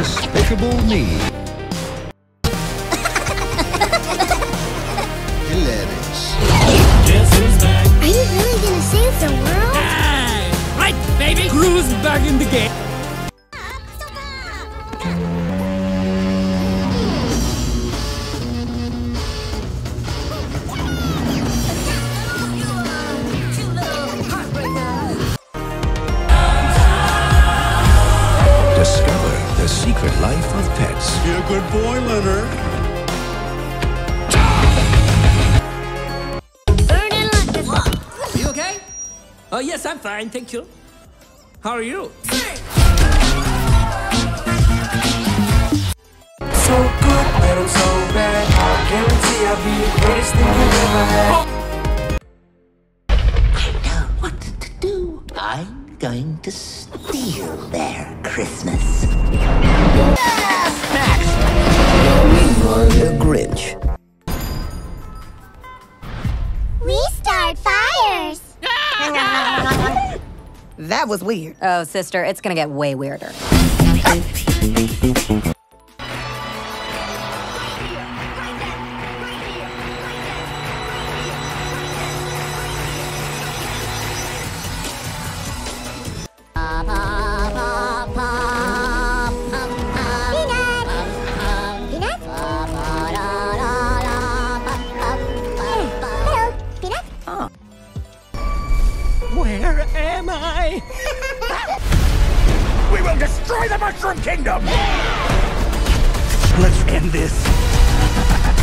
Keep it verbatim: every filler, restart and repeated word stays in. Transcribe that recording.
Despicable Me. Hilarious. Are you really gonna save the world? Ah, right, baby. Cruise back in the game. Discover the secret life of pets. Be a good boy, Leonard. Burning like this. What? You okay? Oh, yes, I'm fine, thank you. How are you? Hey. So good, but I'm so bad. I guarantee I'll be the greatest thing you ever had. I know what to do. I'm going to steal their Christmas. Max! We are the Grinch. We start fires! That was weird. Oh, sister, it's gonna get way weirder. Where am I? We will destroy the Mushroom Kingdom! Let's end this.